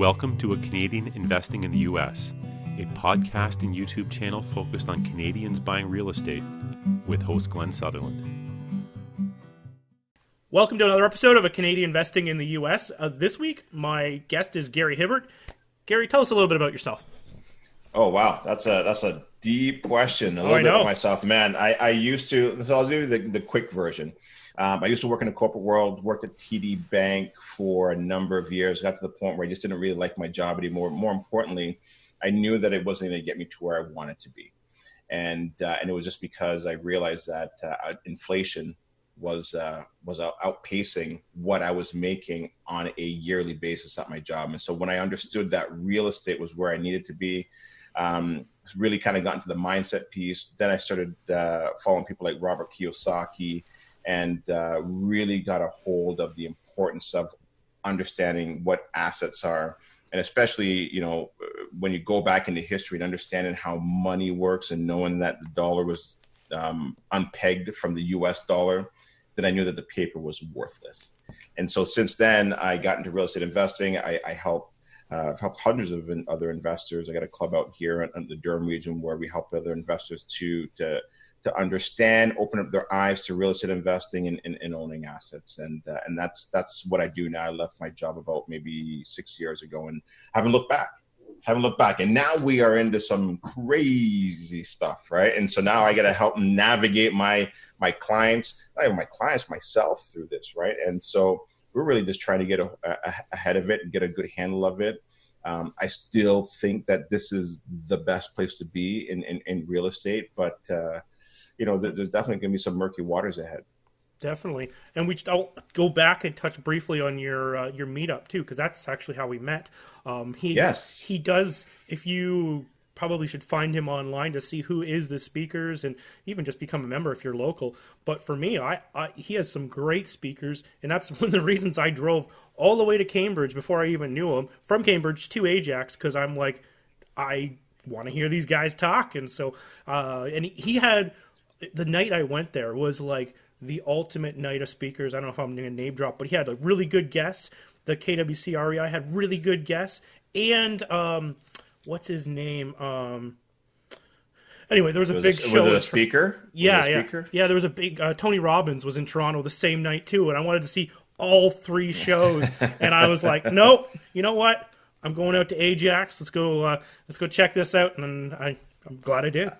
Welcome to A Canadian Investing in the U.S., a podcast and YouTube channel focused on Canadians buying real estate with host Glenn Sutherland. Welcome to another episode of A Canadian Investing in the U.S. This week, my guest is Gary Hibbert. Gary, tell us a little bit about yourself. Oh, wow. That's a deep question. A little bit about myself. Man, I used to, so I'll do the quick version. I used to work in the corporate world, worked at TD Bank for a number of years, got to the point where I just didn't really like my job anymore. More importantly, I knew that it wasn't going to get me to where I wanted to be. And it was just because I realized that inflation was outpacing what I was making on a yearly basis at my job. And so when I understood that real estate was where I needed to be, really kind of got into the mindset piece. Then I started following people like Robert Kiyosaki, and really got a hold of the importance of understanding what assets are. And especially, you know, when you go back into history and understanding how money works and knowing that the dollar was unpegged from the US dollar, then I knew that the paper was worthless. And so since then, I got into real estate investing. I helped hundreds of other investors. I got a club out here in the Durham region where we help other investors to understand, open up their eyes to real estate investing and owning assets. And that's what I do now. I left my job about maybe 6 years ago and haven't looked back. And now we are into some crazy stuff, right? And so now I got to help navigate my clients, not even my clients, myself through this, right? And so we're really just trying to get ahead of it and get a good handle of it. I still think that this is the best place to be in real estate, but you know, there's definitely going to be some murky waters ahead. Definitely. And I'll go back and touch briefly on your meetup too, because that's actually how we met. He does, if you probably should find him online to see who is the speakers and even just become a member if you're local. But for me, he has some great speakers, and that's one of the reasons I drove all the way to Cambridge before I even knew him, from Cambridge to Ajax, because I'm like, I want to hear these guys talk. And so, and he had... The night I went there was like the ultimate night of speakers. I don't know if I'm going to name drop, but he had like really good guests. The KWC REI had really good guests. And what's his name? Anyway, there was a big show. Was it a speaker? Yeah. There was a big Tony Robbins was in Toronto the same night too. And I wanted to see all three shows. And I was like, nope, you know what? I'm going out to Ajax. Let's go check this out. And then I'm glad I did.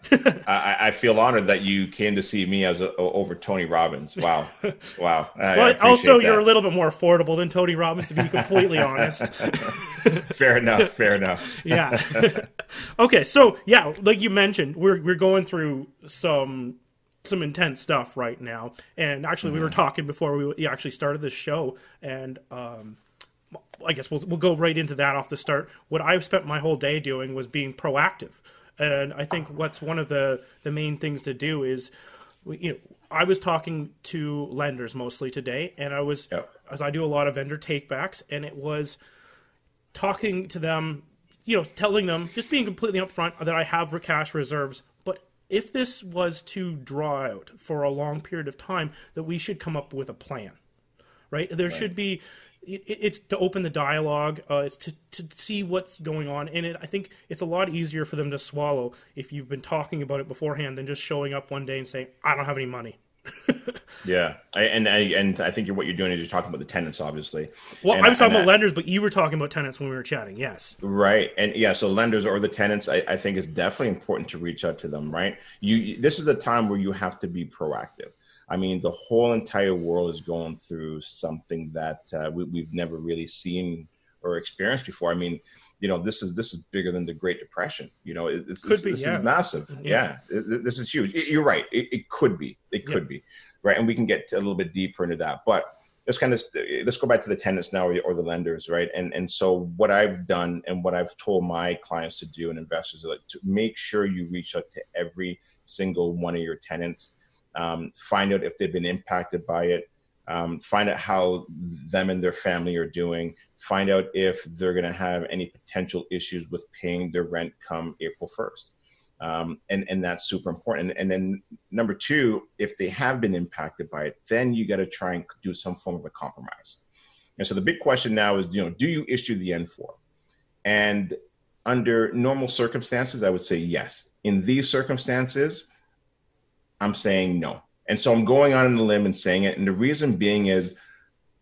I feel honored that you came to see me over Tony Robbins. Wow. But also, that. You're a little bit more affordable than Tony Robbins, to be completely honest. Fair enough. Yeah. Okay. So yeah, like you mentioned, we're going through some intense stuff right now. And actually, we were talking before we actually started this show, and I guess we'll go right into that off the start. What I've spent my whole day doing was being proactive. And I think what's one of the main things to do is, you know, I was talking to lenders mostly today, and I was, as I do a lot of vendor takebacks, and it was talking to them, you know, telling them, just being completely upfront that I have cash reserves, but if this was to draw out for a long period of time, that we should come up with a plan, right? There should be... It's to open the dialogue, it's to see what's going on. And I think it's a lot easier for them to swallow if you've been talking about it beforehand than just showing up one day and saying, I don't have any money. Yeah. I think what you're doing is you're talking about the tenants, obviously. Well, I was talking about lenders, but you were talking about tenants when we were chatting. Yes. Right. And yeah, so lenders or the tenants, I think it's definitely important to reach out to them, right? This is the time where you have to be proactive. I mean, the whole entire world is going through something that we've never really seen or experienced before. I mean, you know, this is bigger than the Great Depression. You know, this is massive. Yeah. This is huge. You're right. It could be. Right. And we can get a little bit deeper into that. But let's go back to the tenants now or the lenders. Right. And so what I've done and what I've told my clients to do and investors, like, to make sure you reach out to every single one of your tenants. Find out if they've been impacted by it, find out how them and their family are doing, find out if they're going to have any potential issues with paying their rent come April 1st. And that's super important. And then number two, if they have been impacted by it, then you got to try and do some form of a compromise. And so the big question now is, you know, do you issue the N4? And under normal circumstances, I would say yes. In these circumstances, I'm saying no. And so I'm going on the limb and saying it. And the reason being is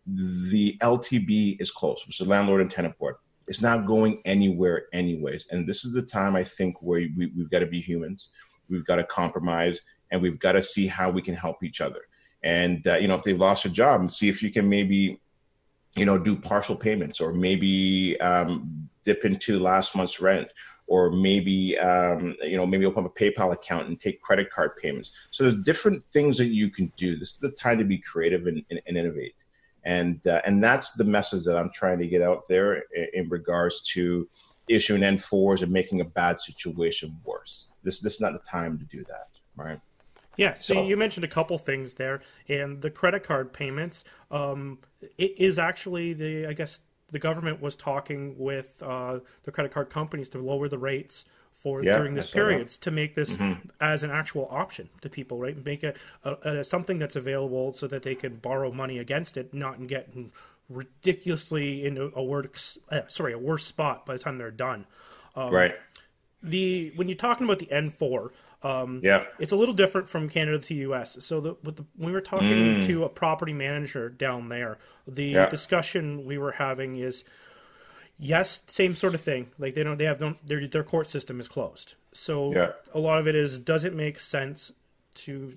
the LTB is closed, which is landlord and tenant board. It's not going anywhere anyways. And this is the time, I think, where we've got to be humans. We've got to compromise, and we've got to see how we can help each other. And, you know, if they've lost a job, and see if you can maybe, you know, do partial payments, or maybe dip into last month's rent, or maybe, you know, maybe open up a PayPal account and take credit card payments. So there's different things that you can do. This is the time to be creative and innovate. And that's the message that I'm trying to get out there in regards to issuing N4s and making a bad situation worse. This is not the time to do that, right? Yeah, so you mentioned a couple things there, and the credit card payments, it is actually the, I guess the government was talking with the credit card companies to lower the rates for during this period to make this as an actual option to people, right? Make a something that's available so that they can borrow money against it, not and get ridiculously into a worse spot by the time they're done. Right. When you're talking about the N4. It's a little different from Canada to the U.S. So when we were talking to a property manager down there, the discussion we were having is, yes, same sort of thing. Like their court system is closed. So a lot of it is, does it make sense to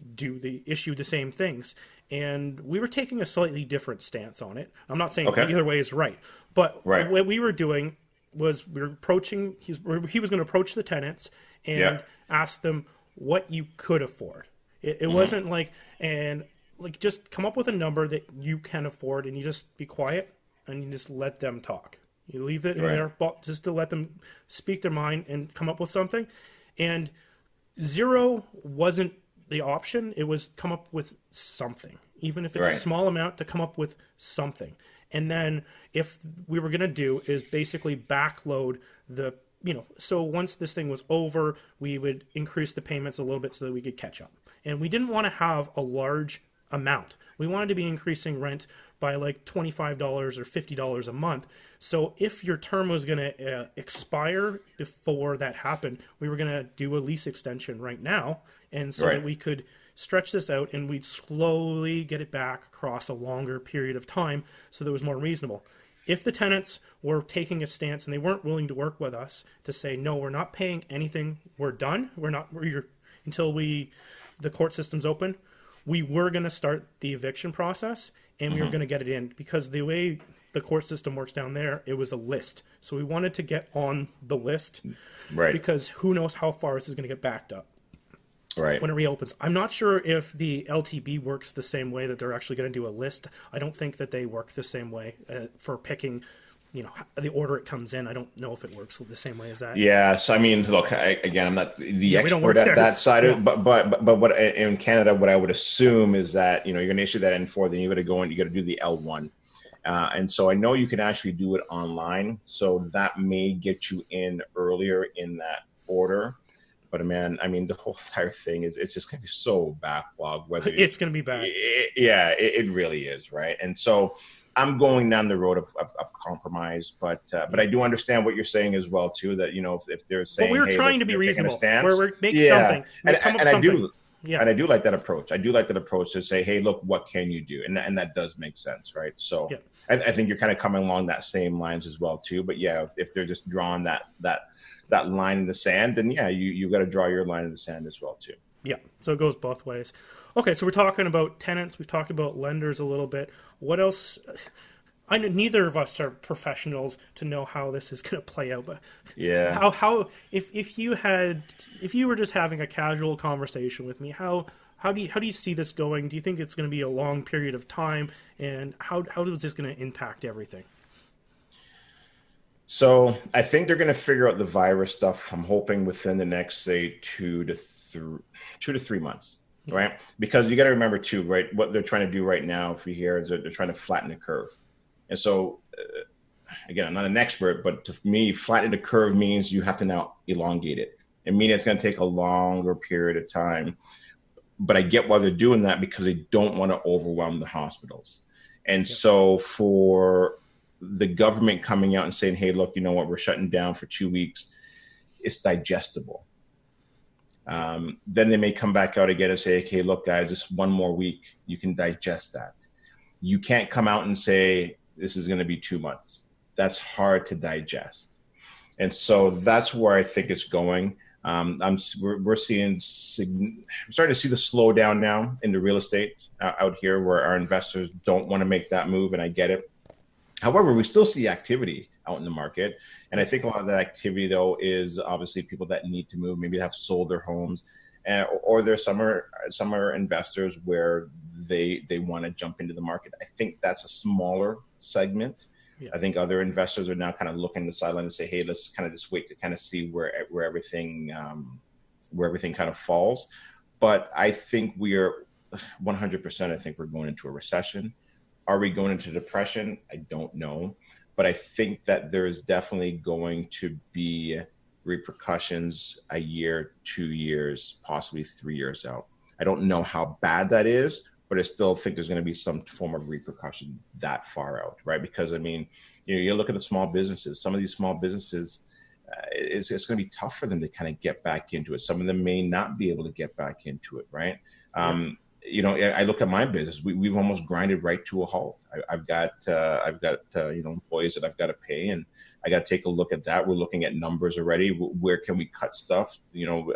issue the same things? And we were taking a slightly different stance on it. I'm not saying either way is right, but what we were doing was he was going to approach the tenants and ask them what you could afford. It wasn't like just come up with a number that you can afford, and you just be quiet and you just let them talk. You leave it in there just to let them speak their mind and come up with something. And 0 wasn't the option. It was come up with something, even if it's a small amount, to come up with something. And then if we were going to do is basically backload the, you know, so once this thing was over, we would increase the payments a little bit so that we could catch up. And we didn't want to have a large amount. We wanted to be increasing rent by like $25 or $50 a month. So if your term was going to expire before that happened, we were going to do a lease extension right now. And so that we could stretch this out, and we'd slowly get it back across a longer period of time so that it was more reasonable. If the tenants were taking a stance and they weren't willing to work with us to say, no, we're not paying anything, we're done, until the court system's open, we were going to start the eviction process, and we were going to get it in, because the way the court system works down there, it was a list. So we wanted to get on the list because who knows how far this is going to get backed up. When it reopens. I'm not sure if the LTB works the same way, that they're actually going to do a list. I don't think that they work the same way for picking, you know, the order it comes in. I don't know if it works the same way as that. Yeah. So, I mean, look, I'm not the expert at that side of it, but what in Canada, what I would assume is that, you know, you're going to issue that N4, then you're going to go and you got to do the L1. And so I know you can actually do it online. So that may get you in earlier in that order. But man, I mean, the whole entire thing is—it's just gonna be so backlogged. Whether it's gonna be bad, it really is, right? And so, I'm going down the road of compromise, but I do understand what you're saying as well too. That, you know, if they're saying, well, trying to be reasonable, we're making something, and I do like that approach. I do like that approach to say, hey, look, what can you do? And that does make sense, right? So, I think you're kind of coming along that same lines as well too. But yeah, if they're just drawing that line in the sand, and you got to draw your line in the sand as well too. Yeah, so it goes both ways. Okay, so we're talking about tenants, we've talked about lenders a little bit. What else? I know neither of us are professionals to know how this is going to play out, but yeah, how if you were just having a casual conversation with me, how do you see this going? Do you think it's going to be a long period of time, and how is this going to impact everything? So I think they're going to figure out the virus stuff, I'm hoping, within the next, say, 2 to 3 months, right? Because you got to remember too, right? What they're trying to do right now, if you hear, is they're trying to flatten the curve. And so, again, I'm not an expert, but to me, flattening the curve means you have to now elongate it. It means it's going to take a longer period of time. But I get why they're doing that, because they don't want to overwhelm the hospitals. And so for the government coming out and saying, hey, look, you know what, we're shutting down for 2 weeks, it's digestible. Then they may come back out again and say, okay, look, guys, just one more week, you can digest that. You can't come out and say, this is going to be 2 months. That's hard to digest. And so that's where I think it's going. I'm starting to see the slowdown now in the real estate out here, where our investors don't want to make that move, and I get it. However, we still see activity out in the market, and I think a lot of that activity, though, is obviously people that need to move, maybe have sold their homes, or there's some are investors where they want to jump into the market. I think that's a smaller segment. Yeah. I think other investors are now kind of looking to the sideline and say, hey, let's kind of just wait to kind of see where everything kind of falls. But I think we are 100%. I think we're going into a recession. Are we going into depression? I don't know. But I think that there is definitely going to be repercussions a year, 2 years, possibly 3 years out. I don't know how bad that is, but I still think there's going to be some form of repercussion that far out, right? Because, I mean, you know, you look at the small businesses, some of these small businesses, it's going to be tough for them to kind of get back into it. Some of them may not be able to get back into it, right? You know, I look at my business, we've almost grinded right to a halt. I've got you know, employees that I've got to pay, and I got to take a look at that. We're looking at numbers already. Where can we cut stuff, you know,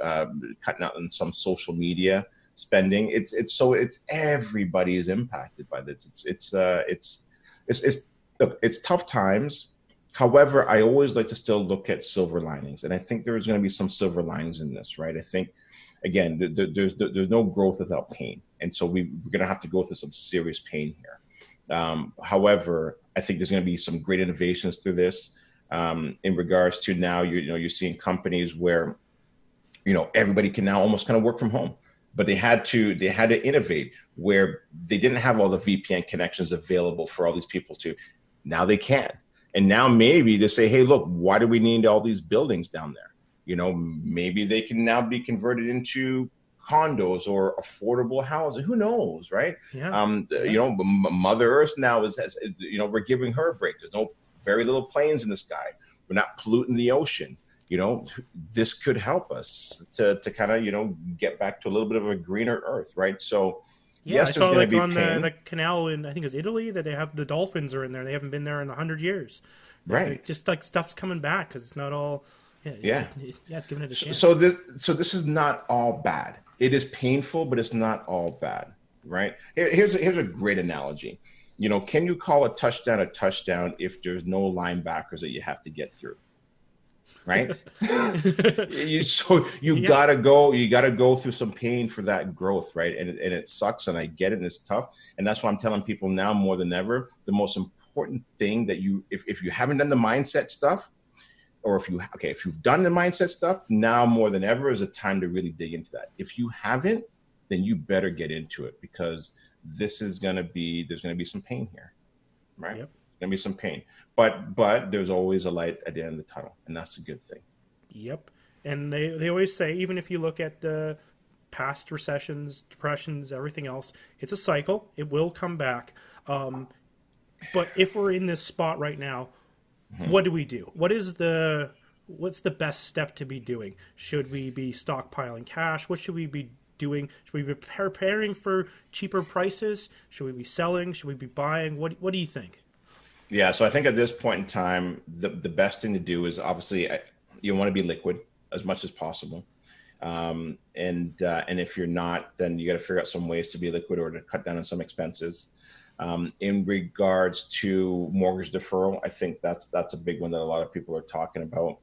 cutting out on some social media spending. It's everybody is impacted by this. It's tough times. However, I always like to still look at silver linings, and I think there is going to be some silver linings in this, right? I think, again, there's no growth without pain, and so we're going to have to go through some serious pain here. However, I think there's going to be some great innovations through this. In regards to now, you're seeing companies where, you know, everybody can now almost kind of work from home. But they had to innovate where they didn't have all the VPN connections available for all these people to. Now they can. And now maybe they say, hey, look, why do we need all these buildings down there? You know, maybe they can now be converted into condos or affordable housing. Who knows, right? Yeah. You know, Mother Earth now is, you know, we're giving her a break. There's very little planes in the sky. We're not polluting the ocean. You know, this could help us to kind of, you know, get back to a little bit of a greener earth, right? So, yeah, yes, I saw like on the canal in, I think it's Italy, that they have the dolphins are in there. They haven't been there in 100 years, right? Like, just like stuff's coming back because it's not all. It's giving it a chance. So this is not all bad. It is painful, but it's not all bad, right? Here's a great analogy. You know, can you call a touchdown if there's no linebackers that you have to get through? Right. You gotta go through some pain for that growth, right? And it sucks, and I get it, and it's tough. And that's why I'm telling people now more than ever, the most important thing that you, if you haven't done the mindset stuff, or if you've done the mindset stuff, now more than ever is a time to really dig into that. If you haven't, then you better get into it, because there's gonna be some pain here, right? Yep. Gonna be some pain, but there's always a light at the end of the tunnel, and that's a good thing. Yep. And they always say, even if you look at the past recessions, depressions, everything else, it's a cycle. It will come back. But if we're in this spot right now, mm-hmm. What do we do? What's the best step to be doing? Should we be stockpiling cash? What should we be doing? Should we be preparing for cheaper prices? Should we be selling? Should we be buying? What do you think? Yeah, so I think at this point in time, the best thing to do is obviously you want to be liquid as much as possible, and if you're not, then you got to figure out some ways to be liquid or to cut down on some expenses. In regards to mortgage deferral, I think that's a big one that a lot of people are talking about.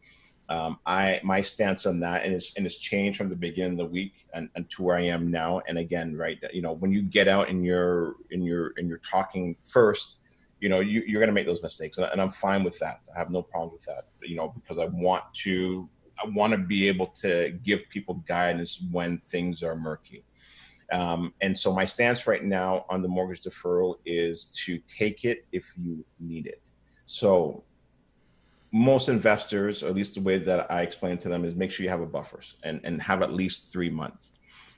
My stance on that, and it's changed from the beginning of the week and to where I am now. And again, right, you know, when you get out and you're talking first, you know, you're going to make those mistakes, and I'm fine with that. I have no problem with that, you know, because I want to be able to give people guidance when things are murky. And so my stance right now on the mortgage deferral is to take it if you need it. So most investors, or at least the way that I explain to them, is make sure you have a buffer and have at least 3 months.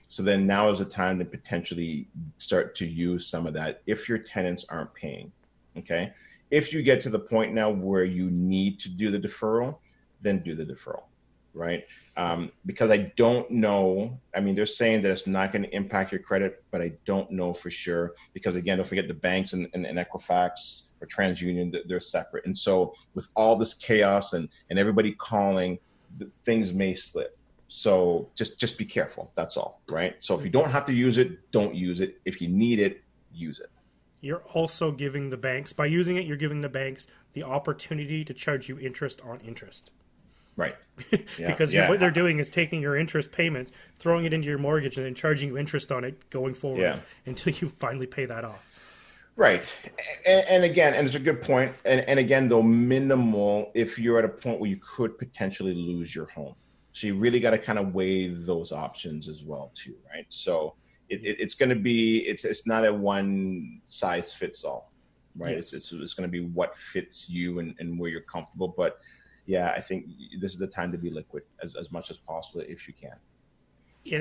So then now is the time to potentially start to use some of that if your tenants aren't paying. Okay. If you get to the point now where you need to do the deferral, then do the deferral, right? Because I don't know, I mean, they're saying that it's not going to impact your credit, but I don't know for sure, because again, don't forget the banks and Equifax or TransUnion, they're separate. And so with all this chaos and everybody calling, things may slip. So just be careful, that's all, right? So if you don't have to use it, don't use it. If you need it, use it. You're also giving the banks, by using it, you're giving the banks the opportunity to charge you interest on interest. Right. Yeah. Because what they're doing is taking your interest payments, throwing it into your mortgage, and then charging you interest on it going forward until you finally pay that off. Right. And again, and it's a good point. And again, though, minimal if you're at a point where you could potentially lose your home. So you really got to kind of weigh those options as well, too. Right. So it's going to be, it's not a one size fits all. Right. Yes. It's going to be what fits you and where you're comfortable. But yeah, I think this is the time to be liquid as much as possible if you can.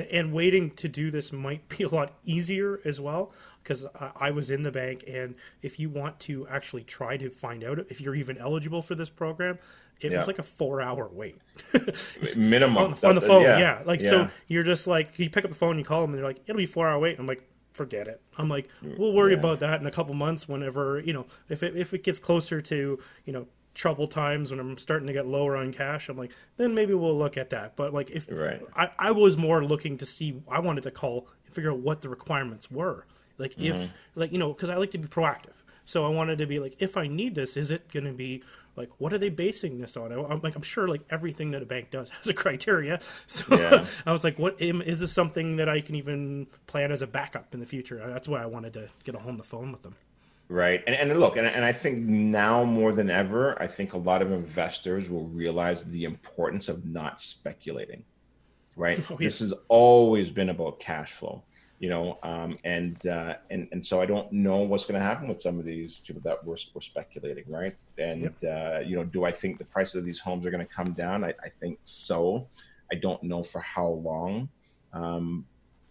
And waiting to do this might be a lot easier as well, because I was in the bank, and if you want to actually try to find out if you're even eligible for this program, it was like a 4-hour wait. Minimum. on the phone, so you're just like, you pick up the phone, you call them, and they're like, it'll be 4-hour wait. And I'm like, forget it. I'm like, we'll worry about that in a couple months whenever, you know, if it gets closer to, you know, trouble times when I'm starting to get lower on cash, I'm like, then maybe we'll look at that. But like if I was more looking to see, I wanted to call and figure out what the requirements were. Like if like, you know, because I like to be proactive. So I wanted to be like, if I need this, is it going to be like, what are they basing this on? I'm like, I'm sure like everything that a bank does has a criteria. So I was like, what is this something that I can even plan as a backup in the future? That's why I wanted to get on the phone with them. Right. And look, and I think now more than ever, I think a lot of investors will realize the importance of not speculating, right? Oh, yeah. This has always been about cash flow, you know, and so I don't know what's going to happen with some of these people that were speculating, right? And, you know, do I think the prices of these homes are going to come down? I think so. I don't know for how long.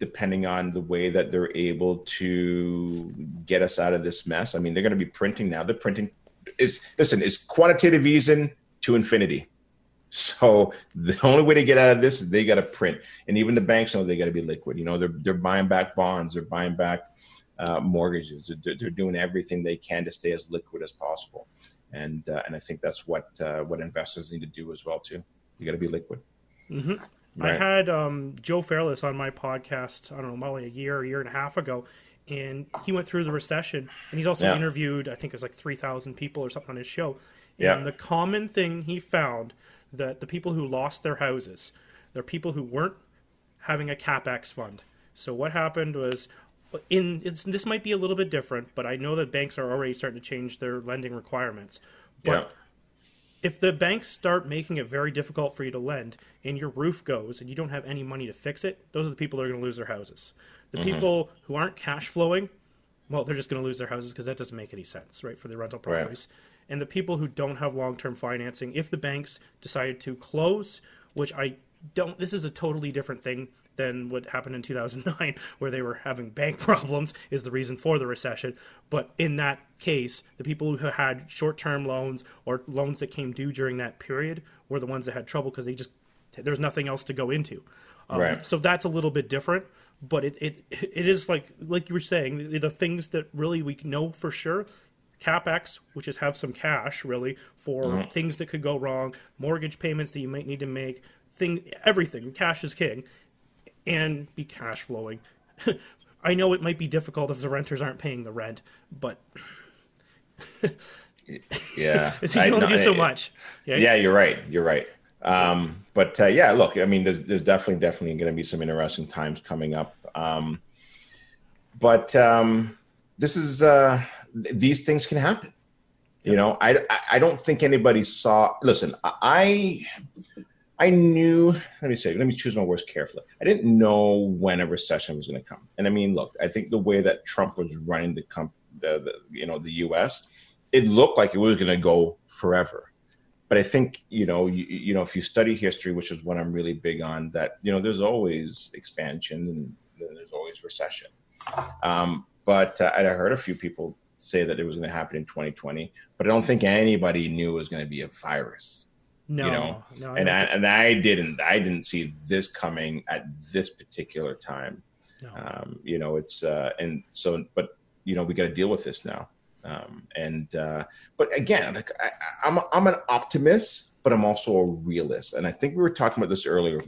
Depending on the way that they're able to get us out of this mess. I mean, they're going to be printing now. They're printing is quantitative easing to infinity. So the only way to get out of this is they got to print. And even the banks know they got to be liquid. You know, they're buying back bonds. They're buying back mortgages. They're doing everything they can to stay as liquid as possible. And I think that's what investors need to do as well, too. You got to be liquid. Mm-hmm. Right. I had Joe Fairless on my podcast, I don't know, probably a year and a half ago, and he went through the recession, and he's also interviewed, I think it was like 3,000 people or something on his show. And the common thing he found, that the people who lost their houses, they're people who weren't having a CapEx fund. So what happened was, this might be a little bit different, but I know that banks are already starting to change their lending requirements. But if the banks start making it very difficult for you to lend and your roof goes and you don't have any money to fix it, those are the people that are going to lose their houses. The people who aren't cash flowing, well, they're just going to lose their houses because that doesn't make any sense, right, for the rental properties. Right. And the people who don't have long-term financing, if the banks decided to close, which I don't, this is a totally different thing than what happened in 2009, where they were having bank problems is the reason for the recession. But in that case, the people who had short-term loans or loans that came due during that period were the ones that had trouble because they just, there's nothing else to go into. So that's a little bit different, but it is like you were saying, the things that really we know for sure, CapEx, which is have some cash really for things that could go wrong, mortgage payments that you might need to make, everything, cash is king. And be cash flowing. I know it might be difficult if the renters aren't paying the rent, but you can only do so much. Yeah, you're right. But look, I mean, there's definitely going to be some interesting times coming up. This is these things can happen. Yep. You know, I don't think anybody saw. Listen, I knew, let me choose my words carefully. I didn't know when a recession was going to come. And I mean, look, I think the way that Trump was running the U.S., it looked like it was going to go forever. But I think, you know, if you study history, which is what I'm really big on, that, you know, there's always expansion and there's always recession. But I heard a few people say that it was going to happen in 2020, but I don't think anybody knew it was going to be a virus. No, you know? No, I didn't see this coming at this particular time. No. You know, it's, and so, but you know, we got to deal with this now. But again, like I'm an optimist, but I'm also a realist. And I think we were talking about this earlier,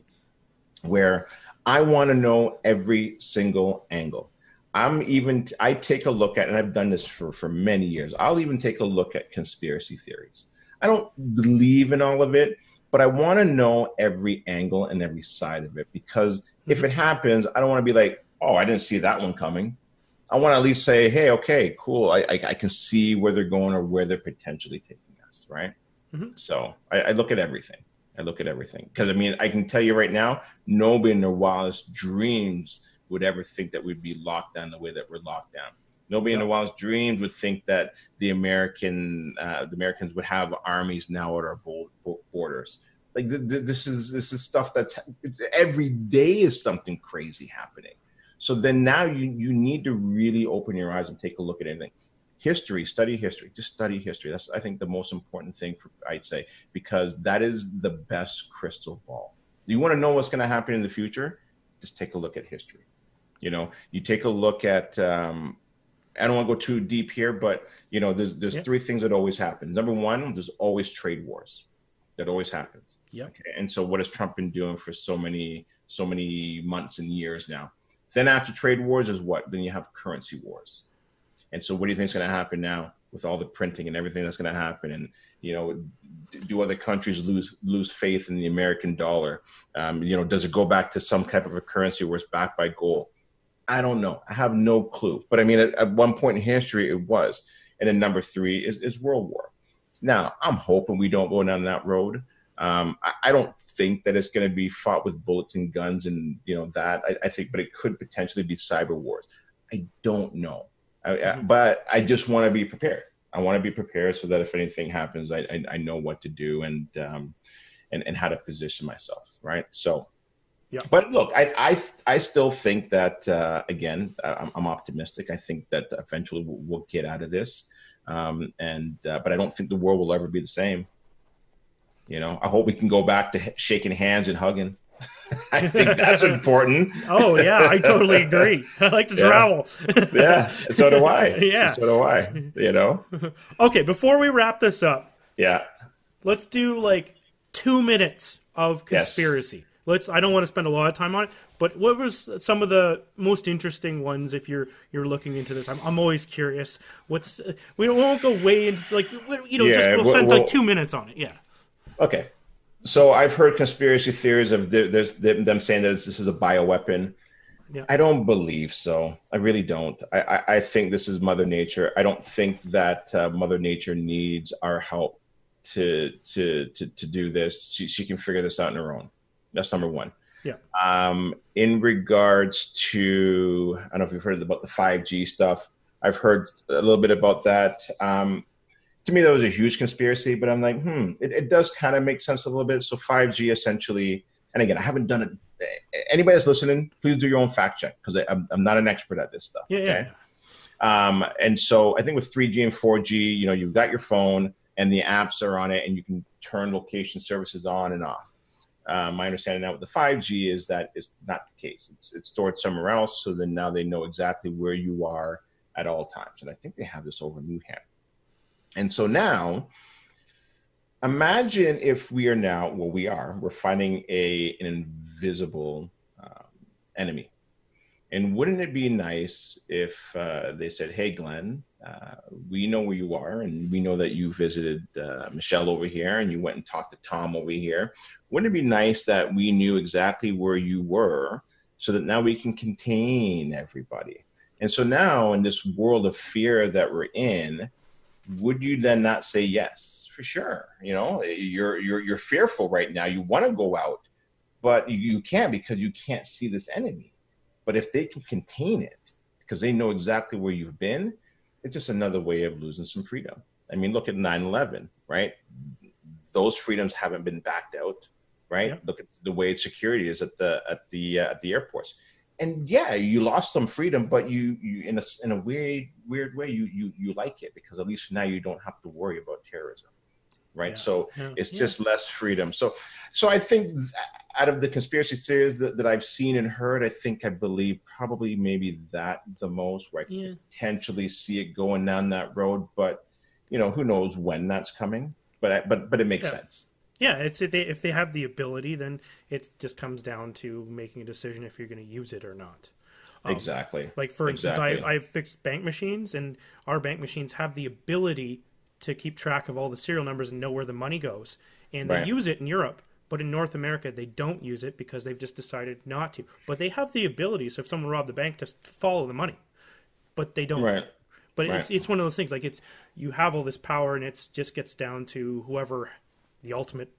where I want to know every single angle. I take a look at, and I've done this for many years. I'll even take a look at conspiracy theories. I don't believe in all of it, but I want to know every angle and every side of it, because if it happens, I don't want to be like, oh, I didn't see that one coming. I want to at least say, hey, okay, cool. I can see where they're going or where they're potentially taking us, right? Mm-hmm. So I look at everything. Because, I mean, I can tell you right now, nobody in their wildest dreams would ever think that we'd be locked down the way that we're locked down. Nobody in their wildest dreams would think that the Americans would have armies now at our borders. Like this is stuff that's every day is something crazy happening. So then now you need to really open your eyes and take a look at anything. History, study history, just study history. That's, I think, the most important thing I'd say, because that is the best crystal ball. You want to know what's going to happen in the future? Just take a look at history. You know, you take a look at, I don't want to go too deep here, but you know, there's three things that always happen. Number one, there's always trade wars. That always happens. Yeah. Okay. And so what has Trump been doing for so many months and years now? Then after trade wars is what? Then you have currency wars. And so what do you think is going to happen now with all the printing and everything that's going to happen? And, you know, do other countries lose faith in the American dollar? You know, does it go back to some type of a currency where it's backed by gold? I don't know. I have no clue. But I mean, at one point in history, it was. And then number three is World War. Now, I'm hoping we don't go down that road. I don't think that it's going to be fought with bullets and guns and, you know, that. I think, but it could potentially be cyber wars. I don't know. But I just want to be prepared. I want to be prepared so that if anything happens, I know what to do and how to position myself, right? So, yeah. But look, I still think that, again, I'm optimistic. I think that eventually we'll get out of this. But I don't think the world will ever be the same. You know, I hope we can go back to shaking hands and hugging. I think that's important. Oh yeah, I totally agree. I like to travel. Yeah, so do I. Yeah, so do I. You know. Okay, before we wrap this up, let's do like 2 minutes of conspiracy. Yes. I don't want to spend a lot of time on it, but what was some of the most interesting ones? If you're looking into this, I'm always curious. We won't go way into like we'll spend like 2 minutes on it. Yeah. Okay. So I've heard conspiracy theories of them saying that this is a bioweapon. Yeah. I don't believe so. I really don't. I think this is Mother Nature. I don't think that Mother Nature needs our help to do this. She can figure this out on her own. That's number one. Yeah. In regards to, I don't know if you've heard about the 5G stuff. I've heard a little bit about that. To me, that was a huge conspiracy, but I'm like, it does kind of make sense a little bit. So 5G essentially, and again, I haven't done it. Anybody that's listening, please do your own fact check, because I'm not an expert at this stuff. Yeah, okay? Yeah. And so I think with 3G and 4G, you know, you've got your phone and the apps are on it and you can turn location services on and off. My understanding now with the 5G is that it's not the case. It's stored somewhere else. So then now they know exactly where you are at all times. And I think they have this over in New Hampshire. And so now, imagine if we are now, well, we're fighting an invisible enemy. And wouldn't it be nice if they said, hey, Glenn, we know where you are, and we know that you visited Michelle over here, and you went and talked to Tom over here. Wouldn't it be nice that we knew exactly where you were so that now we can contain everybody? And so now, in this world of fear that we're in, would you then not say yes? For sure. You know, you're fearful right now. You want to go out, but you can't because you can't see this enemy. But if they can contain it because they know exactly where you've been, it's just another way of losing some freedom. I mean, look at 9/11, right? Those freedoms haven't been backed out, right? Yeah. Look at the way security is at the airports. And yeah, you lost some freedom, but you in a weird way, you like it, because at least now you don't have to worry about terrorism, right? Yeah. So yeah. It's just less freedom. So I think out of the conspiracy theories that I've seen and heard, I believe probably maybe that the most, where I can potentially see it going down that road. But you know, who knows when that's coming? But but it makes sense. Yeah, it's if they have the ability, then it just comes down to making a decision if you're going to use it or not. Exactly. Like, for instance, I fixed bank machines, and our bank machines have the ability to keep track of all the serial numbers and know where the money goes. And they use it in Europe, but in North America, they don't use it because they've just decided not to. But they have the ability, so if someone robbed the bank, to follow the money. But they don't. Right. But it's one of those things, like, it's, you have all this power, and it just gets down to whoever the ultimate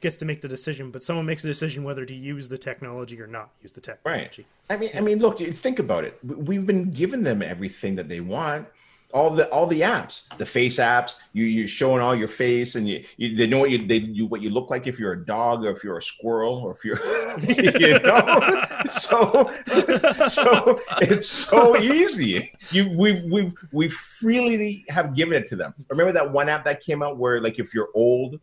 gets to make the decision, but someone makes a decision whether to use the technology or not use the technology. Right. I mean, look, think about it. We've been giving them everything that they want. All the apps, the face apps, you're showing all your face, and they know what you look like if you're a dog, or if you're a squirrel, or if you're, you know. So it's so easy. We freely have given it to them. Remember that one app that came out where, like, if you're old,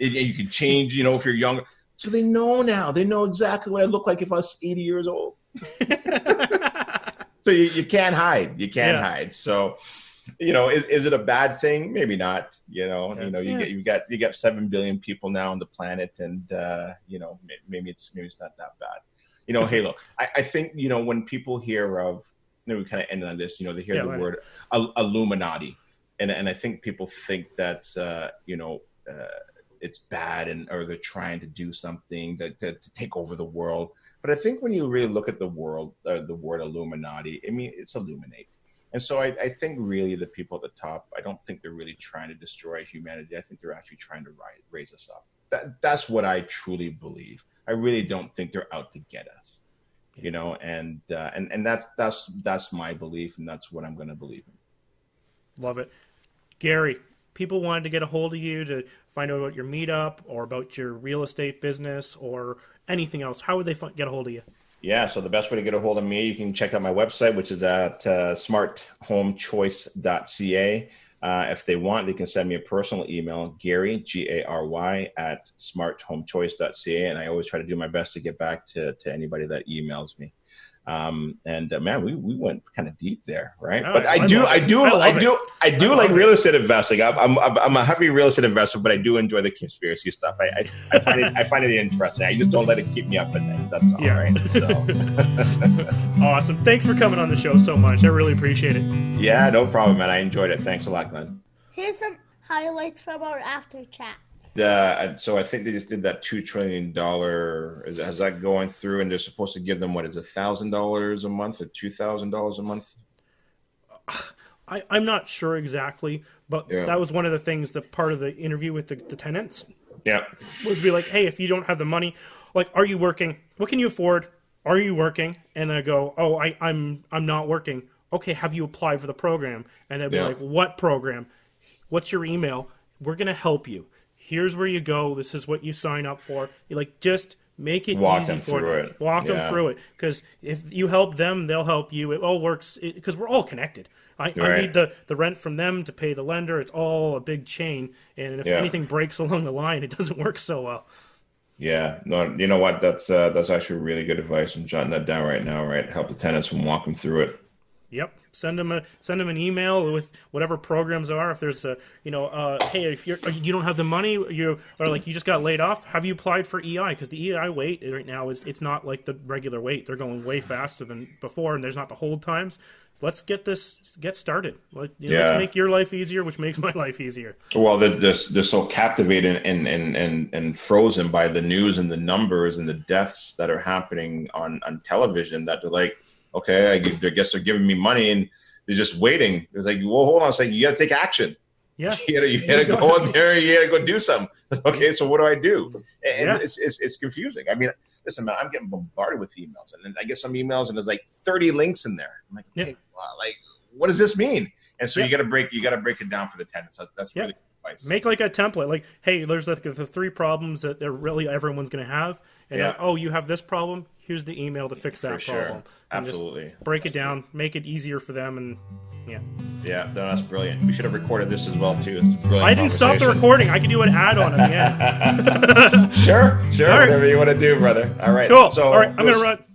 you can change, you know, if you're younger. So they know now. They know exactly what I look like if I was 80 years old. So you can't hide. You can't hide. So, you know, is it a bad thing? Maybe not. You know, you got 7 billion people now on the planet, and you know, maybe it's not that bad. You know, hey, look, I think, you know, when people hear of, you know, we kind of ended on this. You know, they hear the word Illuminati, and I think people think that's you know. It's bad, or they're trying to do something to take over the world. But I think when you really look at the world, the word Illuminati, I mean, it's illuminate. And so I think really the people at the top, I don't think they're really trying to destroy humanity. I think they're actually trying to raise us up. That's what I truly believe. I really don't think they're out to get us, you know. And that's my belief, and that's what I'm going to believe in. Love it, Gary. People wanted to get a hold of you to find out about your meetup or about your real estate business or anything else. How would they get a hold of you? Yeah, so the best way to get a hold of me, you can check out my website, which is at smarthomechoice.ca. If they want, they can send me a personal email, Gary, G-A-R-Y, at smarthomechoice.ca. And I always try to do my best to get back to anybody that emails me. Man, we went kind of deep there, right? No, but I do like real estate investing. I'm a heavy real estate investor, but I do enjoy the conspiracy stuff. I find it interesting. I just don't let it keep me up at night. That's all right. So. Awesome. Thanks for coming on the show so much. I really appreciate it. Yeah, no problem, man. I enjoyed it. Thanks a lot, Glenn. Here's some highlights from our after chat. So I think they just did that $2 trillion. Is that going through? And they're supposed to give them, what is $1,000 a month or $2,000 a month? I'm not sure exactly, but that was one of the things. That part of the interview with the tenants, was to be like, hey, if you don't have the money, like, are you working? What can you afford? Are you working? And I go, oh, I'm not working. Okay, have you applied for the program? And they'd be like, what program? What's your email? We're gonna help you. Here's where you go. This is what you sign up for. You like, just make it easy for them. Walk them through it. Because if you help them, they'll help you. It all works because we're all connected. I need the rent from them to pay the lender. It's all a big chain. And if anything breaks along the line, it doesn't work so well. Yeah. No, you know what? That's actually really good advice. I'm jotting that down right now, right? Help the tenants and walk them through it. Yep. Send them an email with whatever programs there are. If there's a, you know, hey, if you don't have the money, you just got laid off. Have you applied for EI? Because the EI wait right now it's not like the regular wait. They're going way faster than before, and there's not the hold times. Let's get started. Let's make your life easier, which makes my life easier. Well, they're so captivated and frozen by the news and the numbers and the deaths that are happening on television that they're like, okay, I guess they're giving me money, and they're just waiting. It's like, well, hold on a second. You got to take action. Yeah, you gotta go out there. You gotta go do something. Okay, so what do I do? And it's confusing. I mean, listen, man, I'm getting bombarded with emails, and then I get some emails, and there's like 30 links in there. I'm like, okay, wow, like, what does this mean? And so you gotta break it down for the tenants. That's really. place. Make like a template, like, hey, there's like the three problems that really everyone's going to have. And like, oh, you have this problem. Here's the email to fix that problem. Absolutely. Break it down, make it easier for them. And no, that's brilliant. We should have recorded this as well too. It's brilliant. I didn't stop the recording. I can do an add on at the end. Sure. Whatever you want to do, brother. All right. Cool. So, all right. I'm going to run.